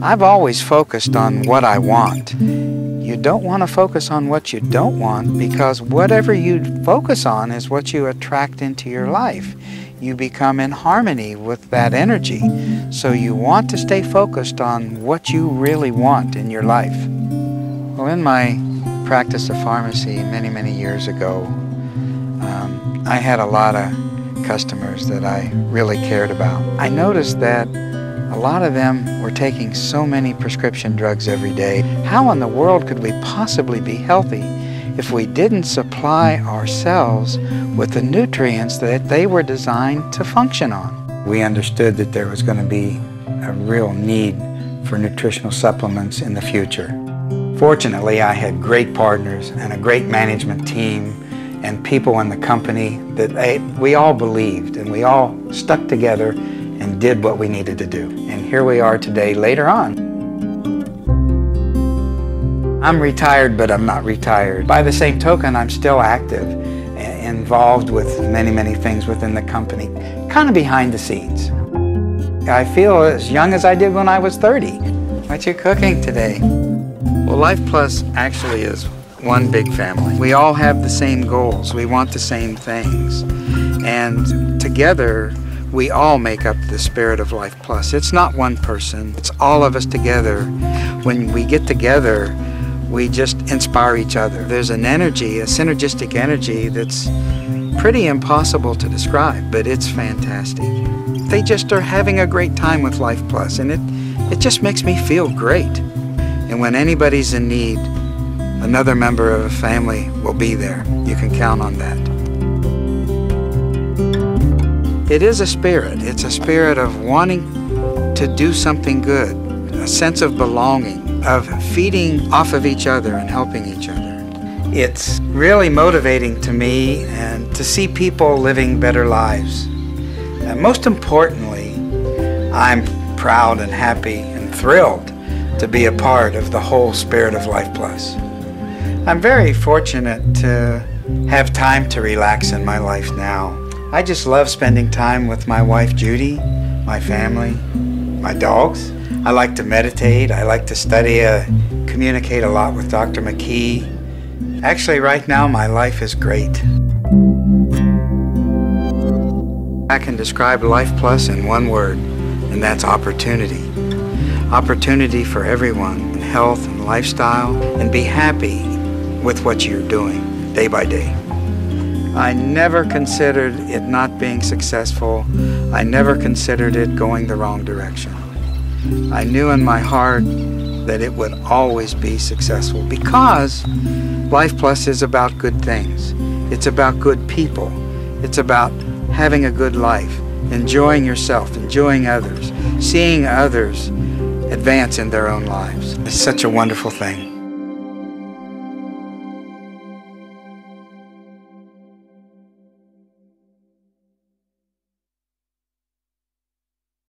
I've always focused on what I want. You don't want to focus on what you don't want, because whatever you focus on is what you attract into your life. You become in harmony with that energy. So you want to stay focused on what you really want in your life. Well, in my practice of pharmacy many, many years ago, I had a lot of customers that I really cared about. I noticed that a lot of them were taking so many prescription drugs every day. How in the world could we possibly be healthy if we didn't supply ourselves with the nutrients that they were designed to function on? We understood that there was going to be a real need for nutritional supplements in the future. Fortunately, I had great partners and a great management team and people in the company that we all believed, and we all stuck together and did what we needed to do. And here we are today, later on. I'm retired, but I'm not retired. By the same token, I'm still active, involved with many, many things within the company, kind of behind the scenes. I feel as young as I did when I was 30. What you cooking today? Well, LifePlus actually is one big family. We all have the same goals. We want the same things. And together, we all make up the spirit of LifePlus. It's not one person, it's all of us together. When we get together, we just inspire each other. There's an energy, a synergistic energy that's pretty impossible to describe, but it's fantastic. They just are having a great time with LifePlus, and it just makes me feel great. And when anybody's in need, another member of a family will be there. You can count on that. It is a spirit. It's a spirit of wanting to do something good, a sense of belonging, of feeding off of each other and helping each other. It's really motivating to me and to see people living better lives. And most importantly, I'm proud and happy and thrilled to be a part of the whole spirit of LifePlus. I'm very fortunate to have time to relax in my life now. I just love spending time with my wife, Judy, my family, my dogs. I like to meditate. I like to study, communicate a lot with Dr. McKee. Actually, right now, my life is great. I can describe LifePlus in one word, and that's opportunity. Opportunity for everyone in health and lifestyle, and be happy with what you're doing day by day. I never considered it not being successful. I never considered it going the wrong direction. I knew in my heart that it would always be successful, because LifePlus is about good things. It's about good people. It's about having a good life, enjoying yourself, enjoying others, seeing others advance in their own lives. It's such a wonderful thing.